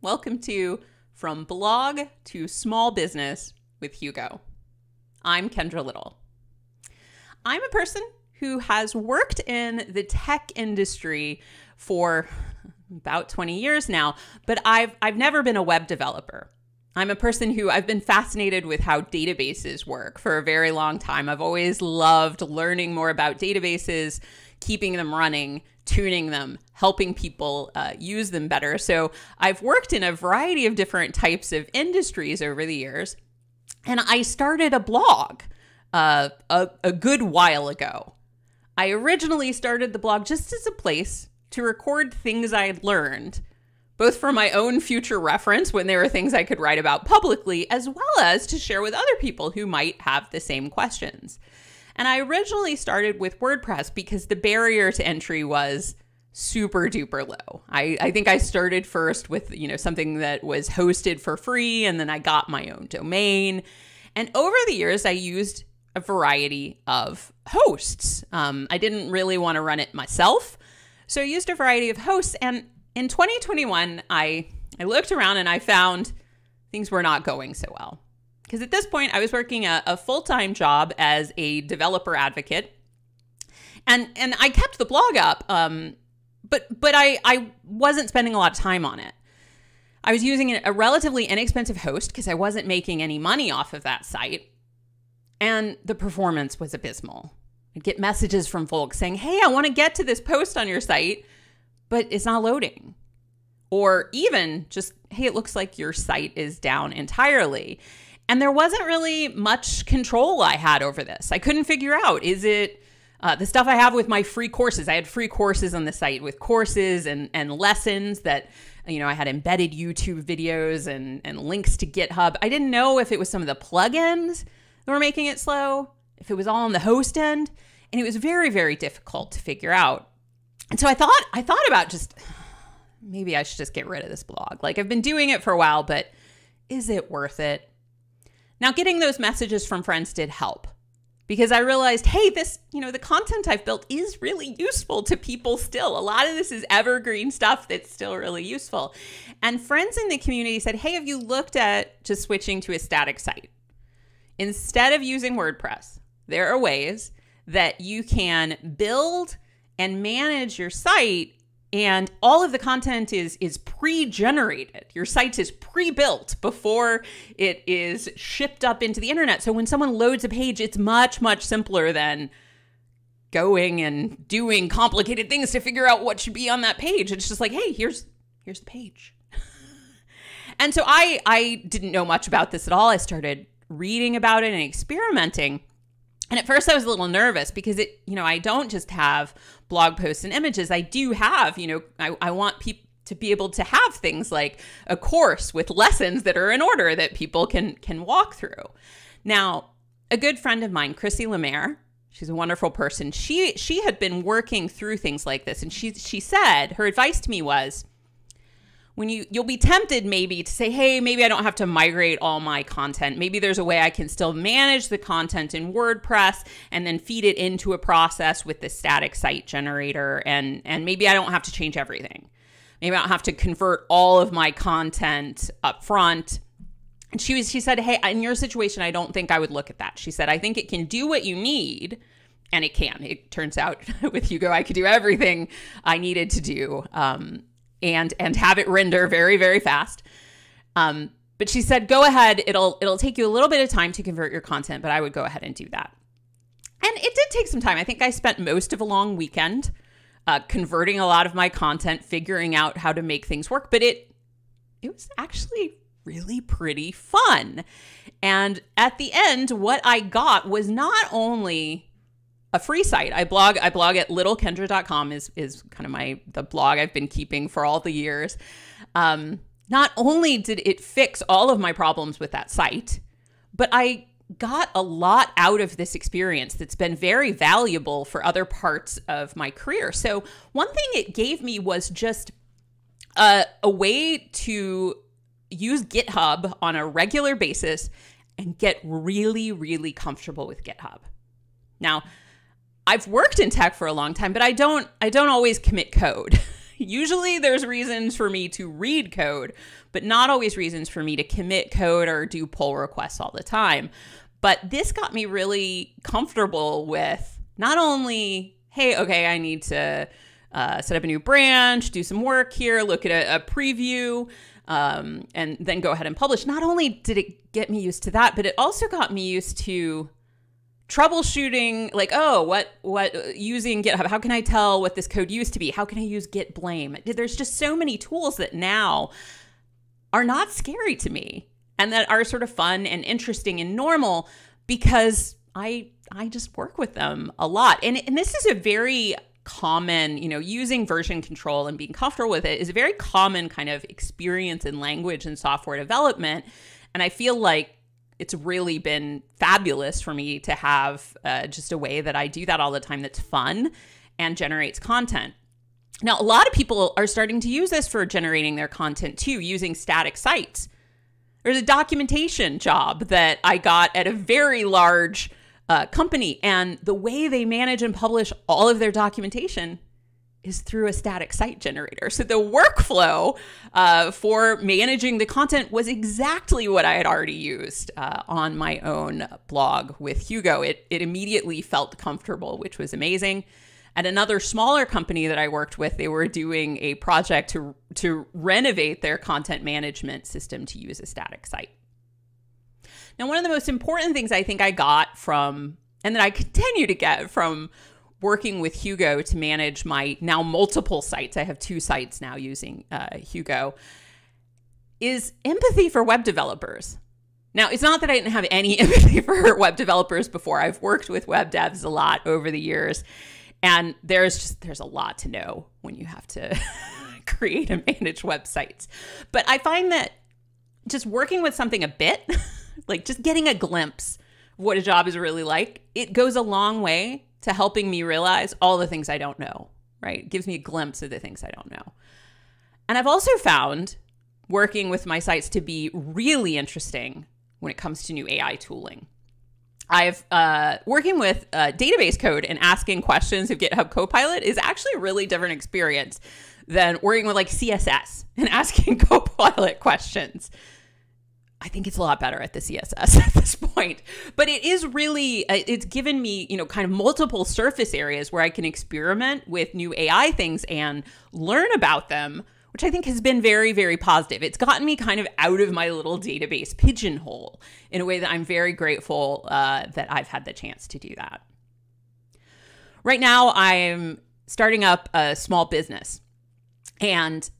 Welcome to From Blog to Small Business with Hugo. I'm Kendra Little. I'm a person who has worked in the tech industry for about 20 years now, but I've never been a web developer. I'm a person who I've been fascinated with how databases work for a very long time. I've always loved learning more about databases, keeping them running, tuning them, helping people use them better. So I've worked in a variety of different types of industries over the years. And I started a blog a good while ago. I originally started the blog just as a place to record things I had learned, both for my own future reference when there were things I could write about publicly, as well as to share with other people who might have the same questions. And I originally started with WordPress because the barrier to entry was super duper low. I think I started first with, something that was hosted for free, and then I got my own domain. And over the years, I used a variety of hosts. I didn't really want to run it myself, so I used a variety of hosts. And in 2021, I looked around and I found things were not going so well. Because at this point, I was working a full-time job as a developer advocate, and I kept the blog up, but I wasn't spending a lot of time on it. I was using a relatively inexpensive host because I wasn't making any money off of that site, and the performance was abysmal. I'd get messages from folks saying, "Hey, I want to get to this post on your site, but it's not loading." Or even just, "Hey, it looks like your site is down entirely." And there wasn't really much control I had over this. I couldn't figure out, is it the stuff I have with my free courses? I had free courses on the site with courses and lessons that, I had embedded YouTube videos and links to GitHub. I didn't know if it was some of the plugins that were making it slow, if it was all on the host end. And it was very, very difficult to figure out. And so I thought about just, maybe I should just get rid of this blog. Like, I've been doing it for a while, but is it worth it? Now, getting those messages from friends did help, because I realized, hey, this, the content I've built is really useful to people still. A lot of this is evergreen stuff that's still really useful. And friends in the community said, "Hey, have you looked at just switching to a static site? Instead of using WordPress, there are ways that you can build and manage your site, and all of the content is pre-generated. Your site is pre-built before it is shipped up into the internet. So when someone loads a page, it's much, much simpler than going and doing complicated things to figure out what should be on that page. It's just like, hey, here's the page." And so I didn't know much about this at all. I started reading about it and experimenting. And at first I was a little nervous because it, I don't just have blog posts and images. I do have, I want people to be able to have things like a course with lessons that are in order that people can walk through. Now, a good friend of mine, Chrissy Lemaire, she's a wonderful person. She had been working through things like this, and she said her advice to me was, when you'll be tempted maybe to say, hey, maybe I don't have to migrate all my content. Maybe there's a way I can still manage the content in WordPress and then feed it into a process with the static site generator. And maybe I don't have to change everything. Maybe I don't have to convert all of my content up front. And she said, hey, in your situation, I don't think I would look at that. She said, I think it can do what you need. And it can. It turns out with Hugo, I could do everything I needed to do. And have it render very, very fast. But she said, go ahead. It'll take you a little bit of time to convert your content, but I would go ahead and do that. And it did take some time. I think I spent most of a long weekend converting a lot of my content, figuring out how to make things work. But it was actually really pretty fun. And at the end, what I got was not only a free site. I blog at littlekendra.com is kind of the blog I've been keeping for all the years. Not only did it fix all of my problems with that site, but I got a lot out of this experience that's been very valuable for other parts of my career. So one thing it gave me was just a way to use GitHub on a regular basis and get really, really comfortable with GitHub. Now, I've worked in tech for a long time, but I don't always commit code. Usually there's reasons for me to read code, but not always reasons for me to commit code or do pull requests all the time. But this got me really comfortable with not only, hey, okay, I need to set up a new branch, do some work here, look at a preview, and then go ahead and publish. Not only did it get me used to that, but it also got me used to troubleshooting, like, oh, what using GitHub, how can I tell what this code used to be? How can I use git blame? There's just so many tools that now are not scary to me and that are sort of fun and interesting and normal because I just work with them a lot. And this is a very common, you know, using version control and being comfortable with it is a very common kind of experience in language and software development. And I feel like it's really been fabulous for me to have just a way that I do that all the time that's fun and generates content. Now, a lot of people are starting to use this for generating their content too, using static sites. There's a documentation job that I got at a very large company, and the way they manage and publish all of their documentation is through a static site generator. So the workflow for managing the content was exactly what I had already used on my own blog with Hugo. It immediately felt comfortable, which was amazing. At another smaller company that I worked with, they were doing a project to renovate their content management system to use a static site. Now, one of the most important things I think I got from, and that I continue to get from, working with Hugo to manage my now multiple sites. I have 2 sites now using Hugo, is empathy for web developers. Now, it's not that I didn't have any empathy for web developers before. I've worked with web devs a lot over the years, and there's a lot to know when you have to create and manage websites. But I find that just working with something a bit, like just getting a glimpse of what a job is really like, it goes a long way to helping me realize all the things I don't know, right? It gives me a glimpse of the things I don't know. And I've also found working with my sites to be really interesting when it comes to new AI tooling. I've working with database code and asking questions of GitHub Copilot is actually a really different experience than working with like CSS and asking Copilot questions. I think it's a lot better at the CSS at this point, but it is really, it's given me, you know, kind of multiple surface areas where I can experiment with new AI things and learn about them, which I think has been very, very positive. It's gotten me kind of out of my little database pigeonhole in a way that I'm very grateful that I've had the chance to do that. Right now, I'm starting up a small business, and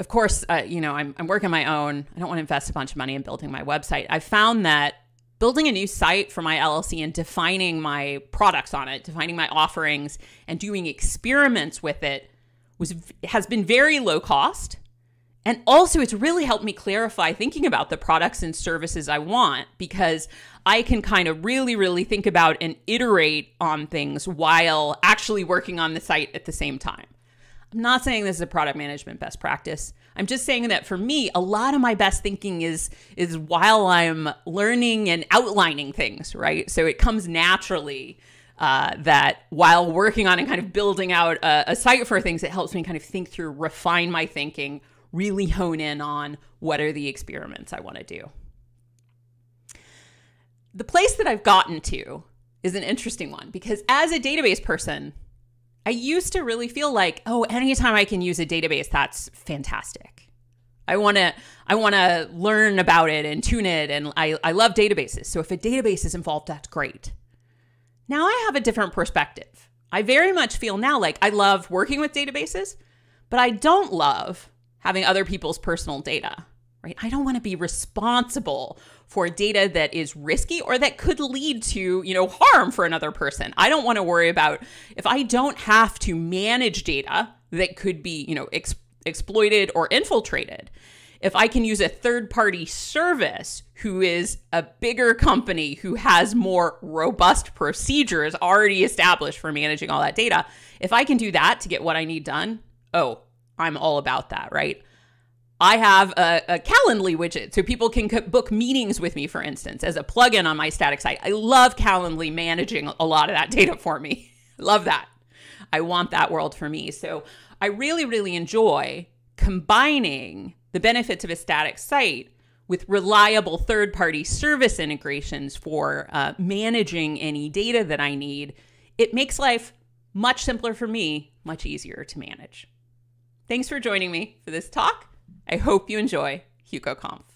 of course, you know, I'm working my own. I don't want to invest a bunch of money in building my website. I found that building a new site for my LLC and defining my products on it, defining my offerings, and doing experiments with it has been very low cost. And also, it's really helped me clarify thinking about the products and services I want, because I can kind of really, really think about and iterate on things while actually working on the site at the same time. I'm not saying this is a product management best practice. I'm just saying that for me, a lot of my best thinking is while I'm learning and outlining things, right? So it comes naturally that while working on and kind of building out a site for things, it helps me kind of think through, refine my thinking, really hone in on what are the experiments I want to do. The place that I've gotten to is an interesting one, because as a database person, I used to really feel like, oh, anytime I can use a database, that's fantastic. I wanna learn about it and tune it, and I love databases. So if a database is involved, that's great. Now I have a different perspective. I very much feel now like I love working with databases, but I don't love having other people's personal data, right? I don't wanna be responsible for data that is risky or that could lead to, you know, harm for another person. I don't want to worry about if I don't have to manage data that could be, you know, exploited or infiltrated. If I can use a third-party service who is a bigger company who has more robust procedures already established for managing all that data, if I can do that to get what I need done, oh, I'm all about that, right? I have a Calendly widget so people can book meetings with me, for instance, as a plugin on my static site. I love Calendly managing a lot of that data for me. Love that. I want that world for me. So I really, really enjoy combining the benefits of a static site with reliable third-party service integrations for managing any data that I need. It makes life much simpler for me, much easier to manage. Thanks for joining me for this talk. I hope you enjoy HugoConf.